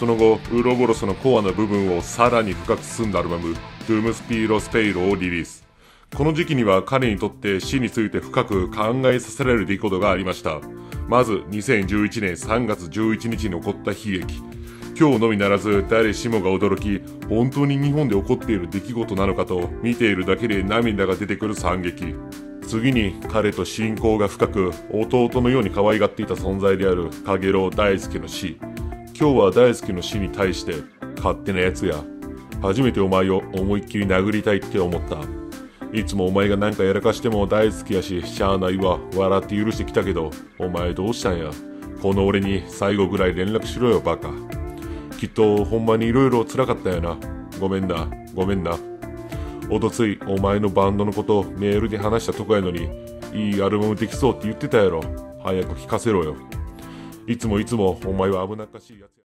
その後、ウロボロスのコアな部分をさらに深く進んだアルバム「ドゥムスピーロスペイロ」をリリース。この時期には彼にとって死について深く考えさせられる出来事がありました。まず2011年3月11日に起こった悲劇。今日のみならず誰しもが驚き、本当に日本で起こっている出来事なのかと見ているだけで涙が出てくる惨劇。次に彼と親交が深く、弟のように可愛がっていた存在であるかげろう大輔の死。今日は大輔の死に対して、勝手なやつや、初めてお前を思いっきり殴りたいって思った。いつもお前が何かやらかしても大好きやし、しゃあないわ、笑って許してきたけど、お前どうしたんや、この俺に最後ぐらい連絡しろよバカ。きっとほんまにいろいろつらかったよな、ごめんなごめんな。おとついお前のバンドのことメールで話したとこやのに、いいアルバムできそうって言ってたやろ、早く聞かせろよ。いつもいつもお前は危なっかしいやつや。